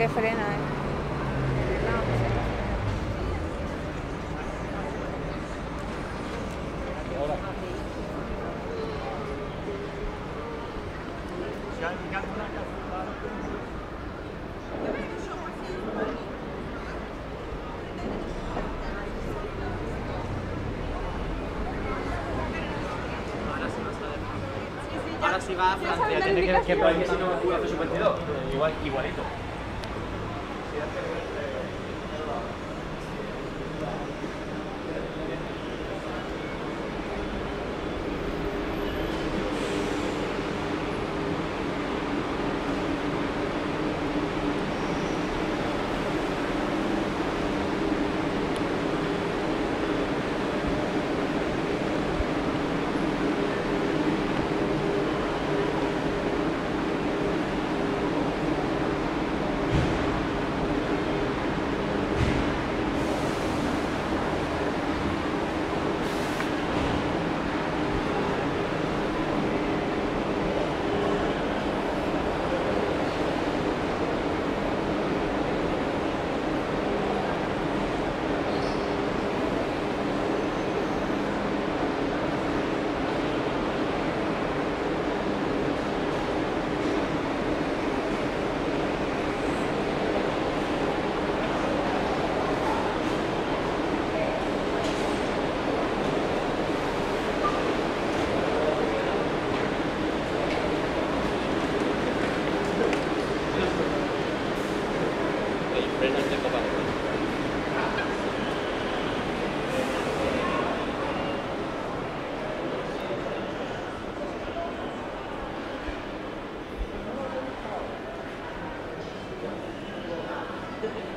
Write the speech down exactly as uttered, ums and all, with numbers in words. Que frena, ¿eh? Ahora sí va a Francia, tiene que que por aquí si no me ocurre veintidós, igual igualito. Thank you.